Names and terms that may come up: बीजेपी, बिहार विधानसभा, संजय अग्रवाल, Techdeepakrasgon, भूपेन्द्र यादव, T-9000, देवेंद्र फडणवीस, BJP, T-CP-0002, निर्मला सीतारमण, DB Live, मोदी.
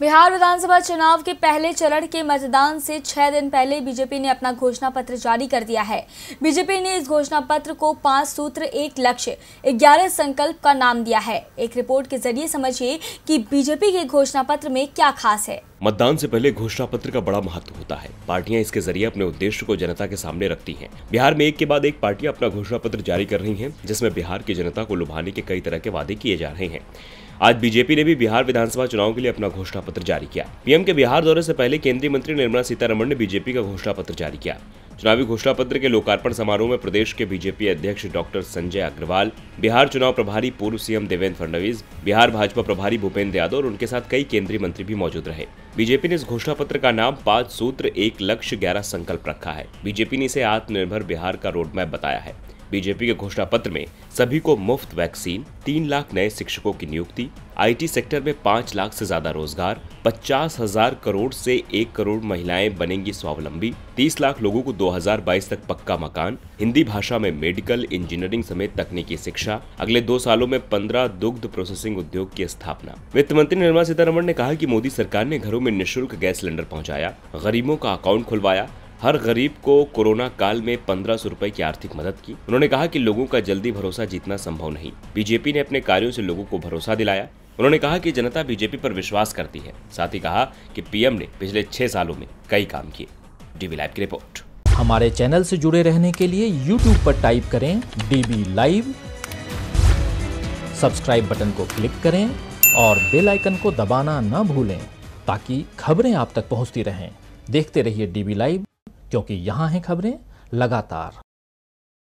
बिहार विधानसभा चुनाव के पहले चरण के मतदान से 6 दिन पहले बीजेपी ने अपना घोषणा पत्र जारी कर दिया है। बीजेपी ने इस घोषणा पत्र को 5 सूत्र 1 लक्ष्य 11 संकल्प का नाम दिया है। एक रिपोर्ट के जरिए समझिए कि बीजेपी के घोषणा पत्र में क्या खास है। मतदान से पहले घोषणा पत्र का बड़ा महत्व होता है। पार्टियां इसके जरिए अपने उद्देश्य को जनता के सामने रखती हैं। बिहार में एक के बाद एक पार्टियां अपना घोषणा पत्र जारी कर रही हैं, जिसमें बिहार की जनता को लुभाने के कई तरह के वादे किए जा रहे हैं। आज बीजेपी ने भी बिहार विधानसभा चुनाव के लिए अपना घोषणा पत्र जारी किया। पीएम के बिहार दौरे से पहले केंद्रीय मंत्री निर्मला सीतारमण ने बीजेपी का घोषणा पत्र जारी किया। चुनावी घोषणा पत्र के लोकार्पण समारोह में प्रदेश के बीजेपी अध्यक्ष डॉक्टर संजय अग्रवाल, बिहार चुनाव प्रभारी पूर्व सीएम देवेंद्र फडणवीस, बिहार भाजपा प्रभारी भूपेन्द्र यादव और उनके साथ कई केंद्रीय मंत्री भी मौजूद रहे। बीजेपी ने इस घोषणा पत्र का नाम 5 सूत्र 1 लक्ष्य 11 संकल्प रखा है। बीजेपी ने इसे आत्मनिर्भर बिहार का रोडमैप बताया है। बीजेपी के घोषणा पत्र में सभी को मुफ्त वैक्सीन, 3 लाख नए शिक्षकों की नियुक्ति, आईटी सेक्टर में 5 लाख से ज्यादा रोजगार, 50,000 करोड़ से 1 करोड़ महिलाएं बनेंगी स्वावलंबी, 30 लाख लोगों को 2022 तक पक्का मकान, हिंदी भाषा में मेडिकल, इंजीनियरिंग समेत तकनीकी शिक्षा, अगले 2 सालों में 15 दुग्ध प्रोसेसिंग उद्योग की स्थापना। वित्त मंत्री निर्मला सीतारमण ने कहा कि मोदी सरकार ने घरों में निःशुल्क गैस सिलेंडर पहुँचाया, गरीबों का अकाउंट खुलवाया, हर गरीब को कोरोना काल में 1500 रुपए की आर्थिक मदद की। उन्होंने कहा कि लोगों का जल्दी भरोसा जीतना संभव नहीं। बीजेपी ने अपने कार्यों से लोगों को भरोसा दिलाया। उन्होंने कहा कि जनता बीजेपी पर विश्वास करती है। साथ ही कहा कि पीएम ने पिछले 6 सालों में कई काम किए। डीबी लाइव की रिपोर्ट। हमारे चैनल से जुड़े रहने के लिए यूट्यूब पर टाइप करें डीबी लाइव, सब्सक्राइब बटन को क्लिक करें और बेल आइकन को दबाना न भूलें ताकि खबरें आप तक पहुँचती रहें। देखते रहिए डीबी लाइव, क्योंकि यहाँ हैं खबरें लगातार।